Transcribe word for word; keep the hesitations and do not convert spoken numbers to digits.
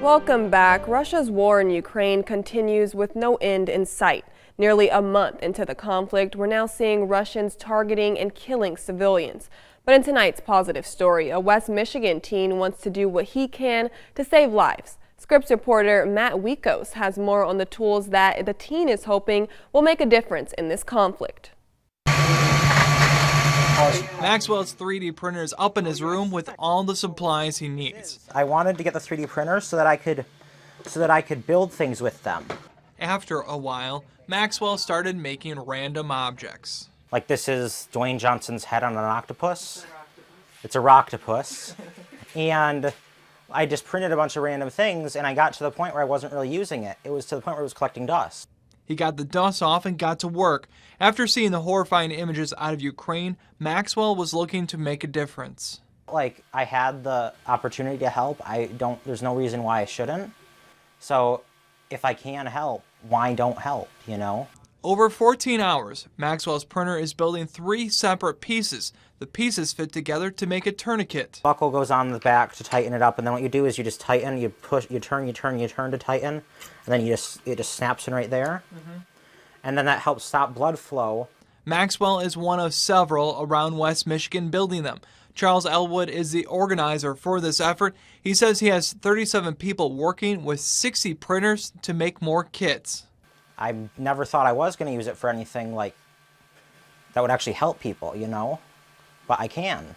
Welcome back. Russia's war in Ukraine continues with no end in sight. Nearly a month into the conflict, we're now seeing Russians targeting and killing civilians. But in tonight's positive story, a West Michigan teen wants to do what he can to save lives. Scripps reporter Matt Wieckos has more on the tools that the teen is hoping will make a difference in this conflict. Maxwell's three D printer is up in his room with all the supplies he needs. I wanted to get the three D printer so that I could, so that I could build things with them. After a while, Maxwell started making random objects. Like this is Dwayne Johnson's head on an octopus. It's a rocktopus. And I just printed a bunch of random things, and I got to the point where I wasn't really using it. It was to the point where it was collecting dust. He got the dust off and got to work. After seeing the horrifying images out of Ukraine, Maxwell was looking to make a difference. Like, I had the opportunity to help. I don't, there's no reason why I shouldn't. So if I can help, why don't help, you know? Over fourteen hours, Maxwell's printer is building three separate pieces. The pieces fit together to make a tourniquet. Buckle goes on the back to tighten it up, and then what you do is you just tighten, you push, you turn, you turn, you turn to tighten, and then you just, it just snaps in right there. Mm-hmm. And then that helps stop blood flow. Maxwell is one of several around West Michigan building them. Charles Elwood is the organizer for this effort. He says he has thirty-seven people working with sixty printers to make more kits. I never thought I was going to use it for anything like that would actually help people, you know? But I can.